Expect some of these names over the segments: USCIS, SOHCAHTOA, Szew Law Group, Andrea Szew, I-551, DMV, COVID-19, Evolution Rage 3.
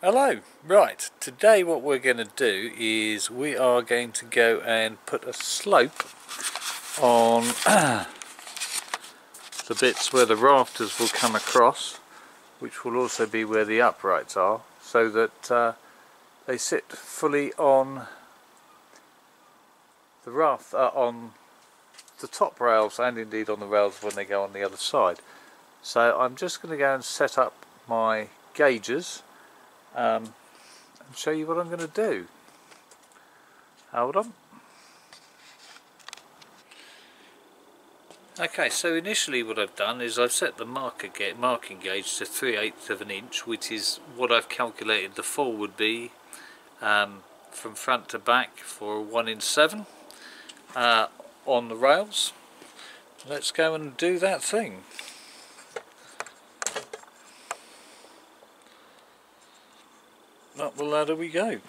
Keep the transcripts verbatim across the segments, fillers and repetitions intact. Hello, right, today what we're going to do is we are going to go and put a slope on the bits where the rafters will come across, which will also be where the uprights are, so that uh, they sit fully on the raft, uh, on the top rails, and indeed on the rails when they go on the other side. So I'm just going to go and set up my gauges Um, and show you what I'm going to do. Hold on. Okay, so initially what I've done is I've set the marker ga marking gauge to three eighths of an inch, which is what I've calculated the fall would be um, from front to back for one in seven uh, on the rails. Let's go and do that thing. Up the ladder we go.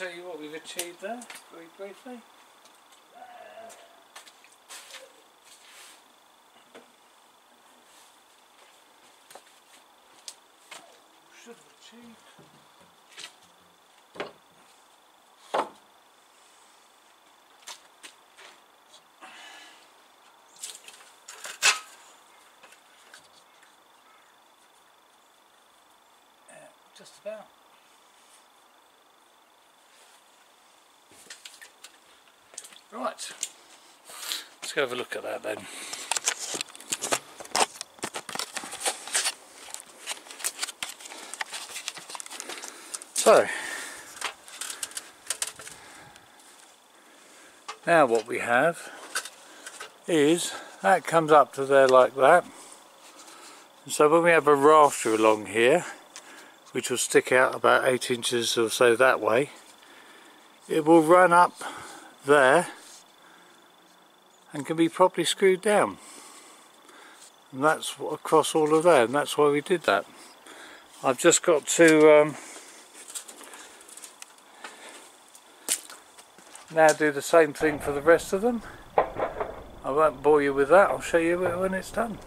Show you what we've achieved there very briefly. Should have achieved. Yeah, just about. Right, let's go have a look at that then. So, now what we have is that comes up to there like that. And so when we have a rafter along here, which will stick out about eight inches or so that way, it will run up there and can be properly screwed down, and that's across all of there, and that's why we did that. I've just got to um, now do the same thing for the rest of them. I won't bore you with that, I'll show you when it's done.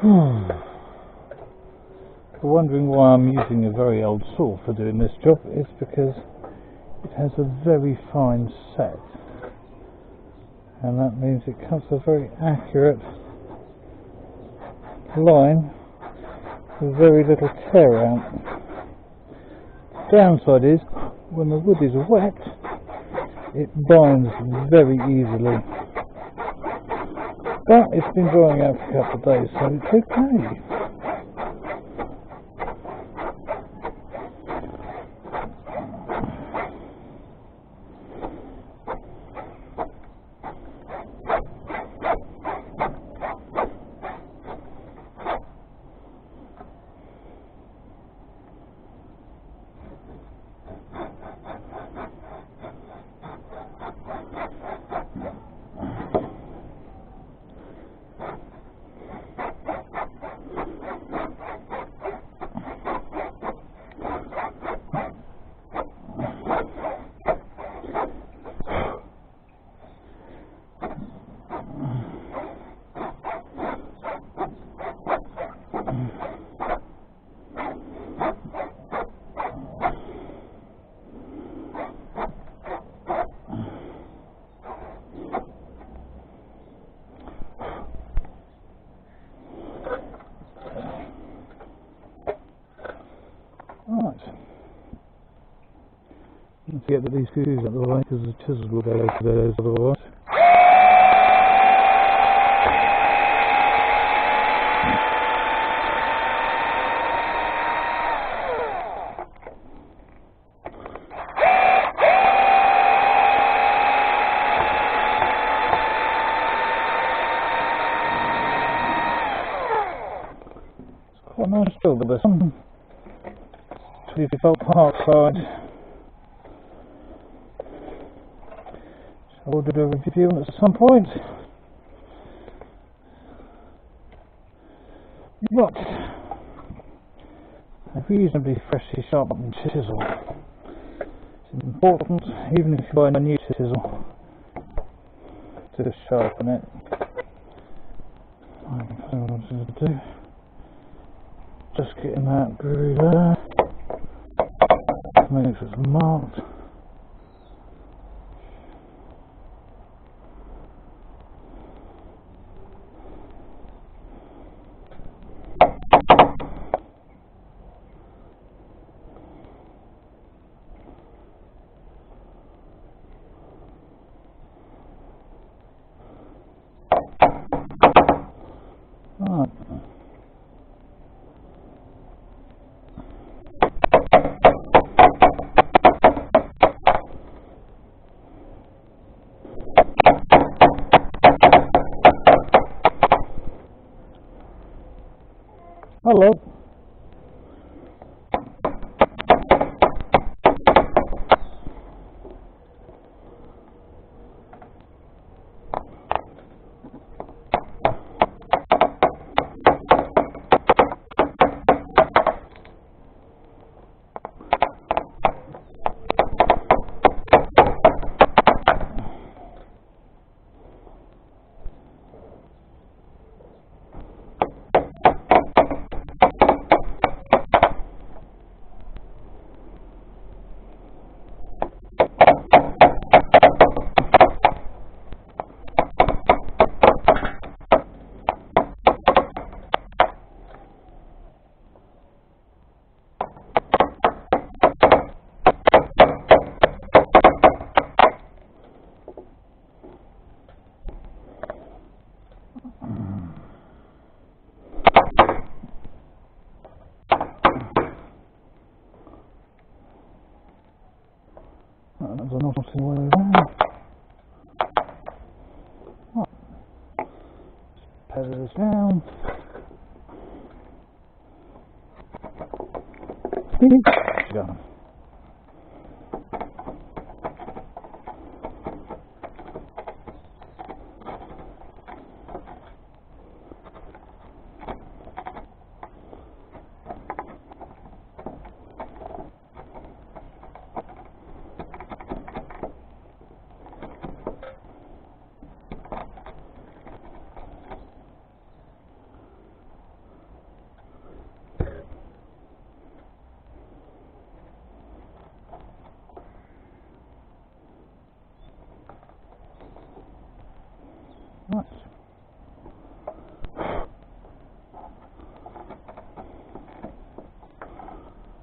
Hmm. The wondering why I'm using a very old saw for doing this job is because it has a very fine set, and that means it cuts a very accurate line with very little tear out. Downside is, when the wood is wet, it binds very easily. But it's been drying out for a couple of days, so it's okay. Let's get these two out of the way, because the chisel will go over those otherwise. It's quite a nice job, this one. twenty-four park side. We'll do a review at some point. But a reasonably freshly sharpened chisel is important, even if you buy a new chisel, to sharpen it. I don't know what I'm going to do. Just getting that groove there. Make sure it's marked. Hello. This down. Done. Nice.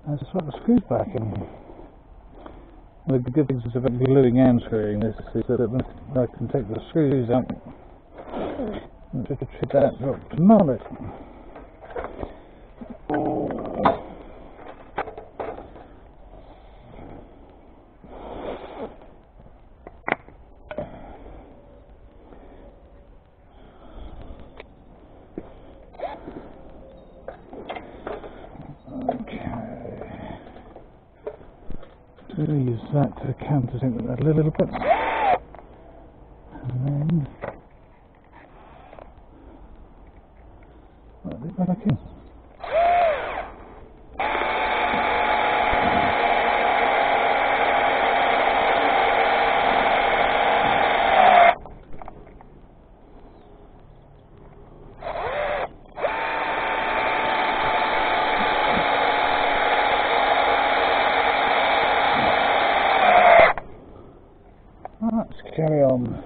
Let's swap the screws back in. The good thing is about gluing and screwing this is that I can take the screws out and just treat that drop to mallet. Use that to countersink that a little, little bit, and then put it back in. Carry on,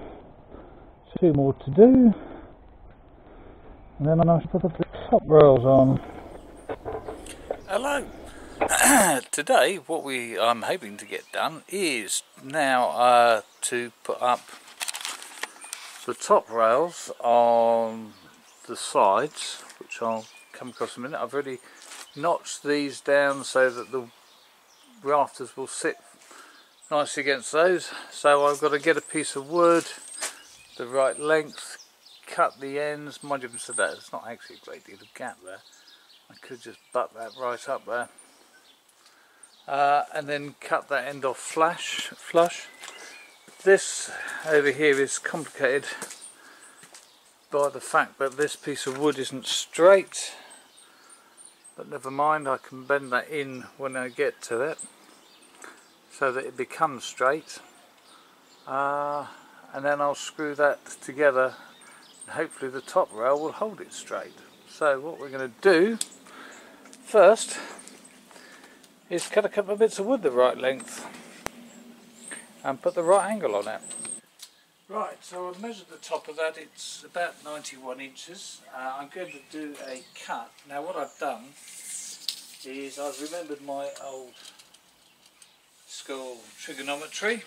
two more to do, and then I should put the top rails on. Hello. Today what we I'm hoping to get done is now uh, to put up the top rails on the sides, which I'll come across in a minute. I've already notched these down so that the rafters will sit nicely against those, so I've got to get a piece of wood the right length, cut the ends. Mind you, so that it's not actually a great deal of gap there. I could just butt that right up there, uh, and then cut that end off flash, flush. This over here is complicated by the fact that this piece of wood isn't straight, but never mind, I can bend that in when I get to it, so that it becomes straight, uh, and then I'll screw that together and hopefully the top rail will hold it straight. So what we're going to do first is cut a couple of bits of wood the right length and put the right angle on it. Right, so I've measured the top of that, it's about ninety-one inches. uh, I'm going to do a cut. Now what I've done is I've remembered my old school trigonometry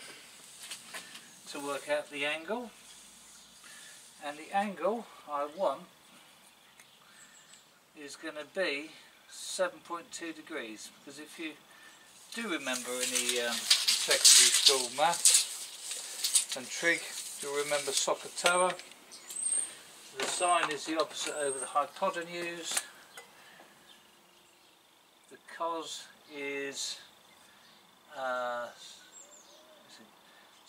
to work out the angle, and the angle I want is going to be seven point two degrees, because if you do remember any um, secondary school maths and trig, you'll remember SOHCAHTOA. The sine is the opposite over the hypotenuse, the cos is Uh,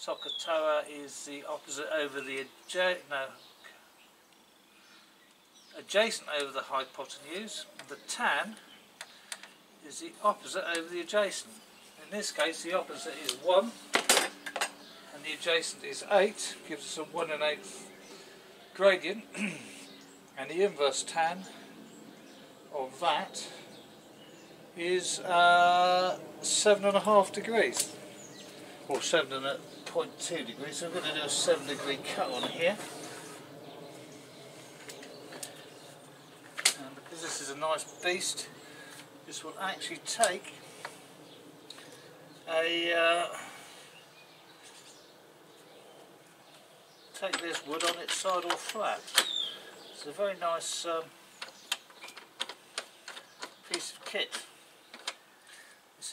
SOHCAHTOA is the opposite over the adja no, adjacent over the hypotenuse. The tan is the opposite over the adjacent. In this case the opposite is one and the adjacent is eight, gives us a one and eighth gradient, and the inverse tan of that is uh, seven and a half degrees, or seven and a point two degrees. So I'm going to do a seven degree cut on here, and because this is a nice beast, this will actually take a uh, take this wood on its side or flat. It's a very nice um, piece of kit,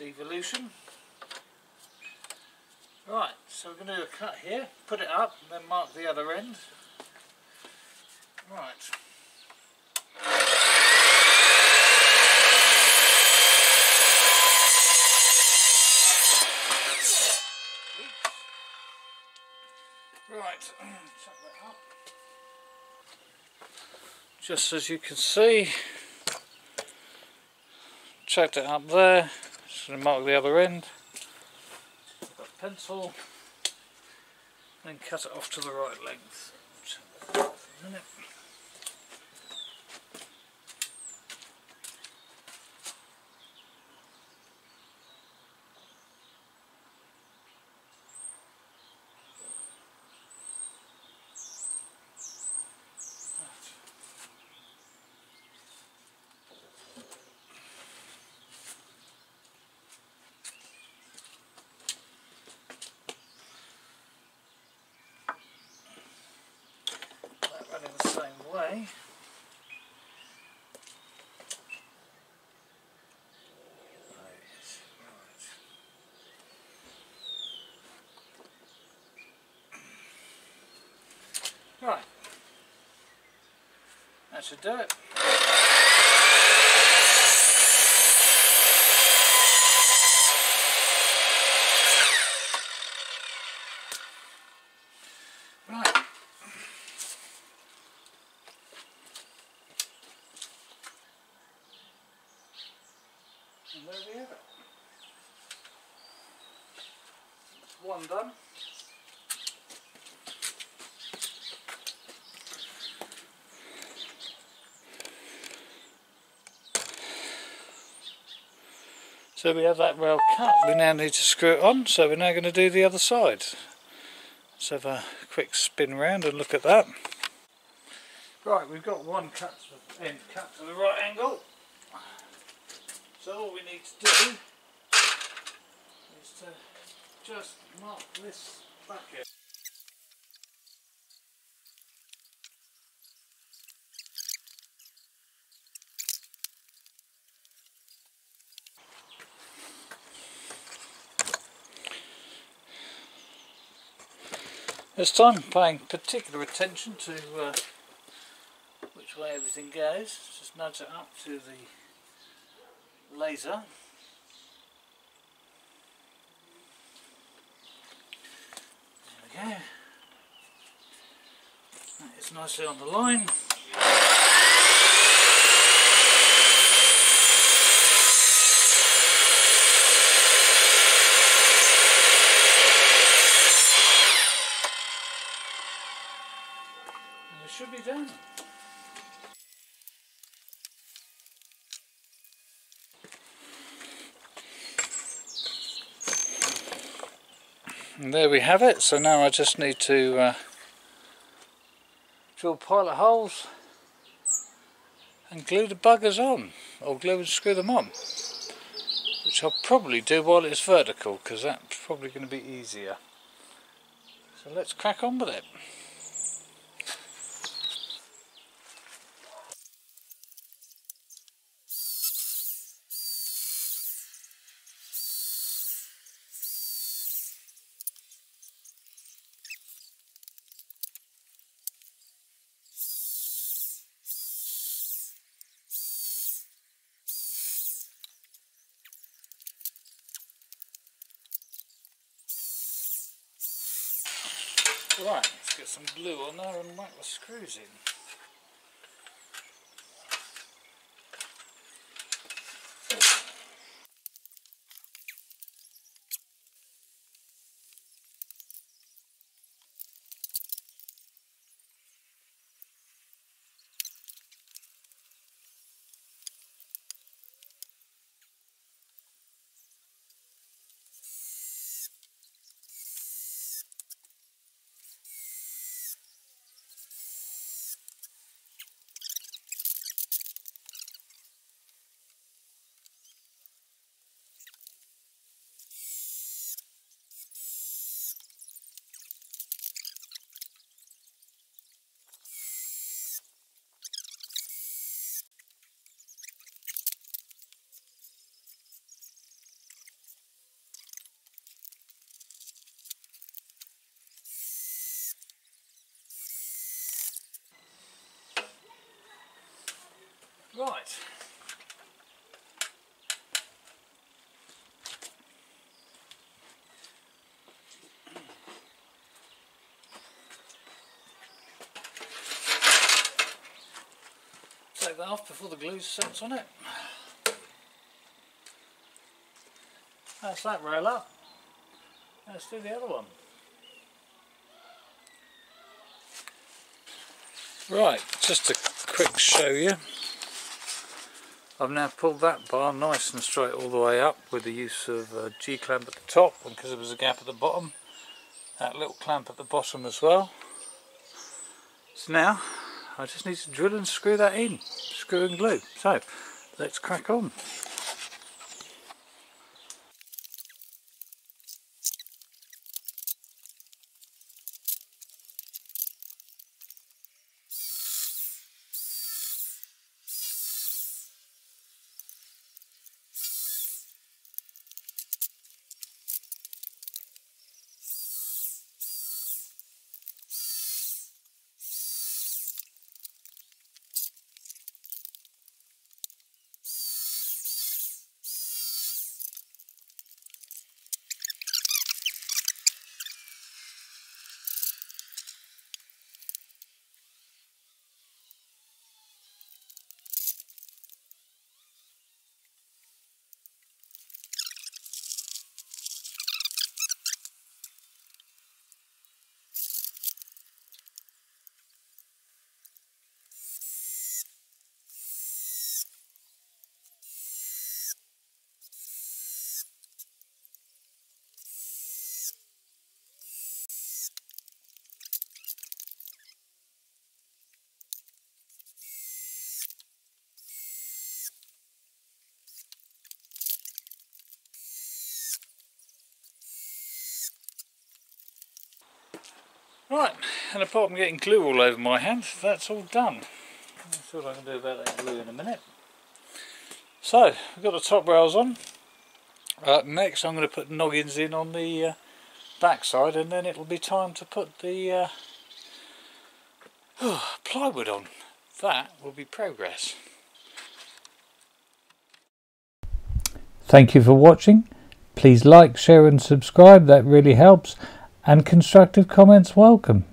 evolution. Right, so we're going to do a cut here, put it up, and then mark the other end. Right. Right, chuck that up. Just as you can see, chucked it up there. Going to mark the other end with a pencil, and then cut it off to the right length. For a minute. That should do it. And there we have it. It's one done. So we have that rail cut. We now need to screw it on, so we're now going to do the other side. Let's have a quick spin round and look at that. Right, we've got one cut to the end cut to the right angle. So all we need to do is to just mark this bucket. This time paying particular attention to uh, which way everything goes. Just nudge it up to the laser, there we go, that is nicely on the line. And it should be done. And there we have it. So now I just need to uh, drill pilot holes and glue the buggers on, or glue and screw them on, which I'll probably do while it's vertical, because that's probably going to be easier. So let's crack on with it. Right, let's get some glue on there and whack the screws in. Right. Take that off before the glue sets on it. That's that rail up. Let's do the other one. Right, just a quick show you. I've now pulled that bar nice and straight all the way up with the use of a G-clamp at the top, because there was a gap at the bottom, that little clamp at the bottom as well. So now I just need to drill and screw that in, screw and glue. So let's crack on. Right, and apart from getting glue all over my hands, that's all done. That's all I can do about that glue in a minute. So, we've got the top rails on. Uh, next I'm going to put noggins in on the uh, back side, and then it'll be time to put the uh, oh, plywood on. That will be progress. Thank you for watching. Please like, share and subscribe, that really helps, and constructive comments welcome.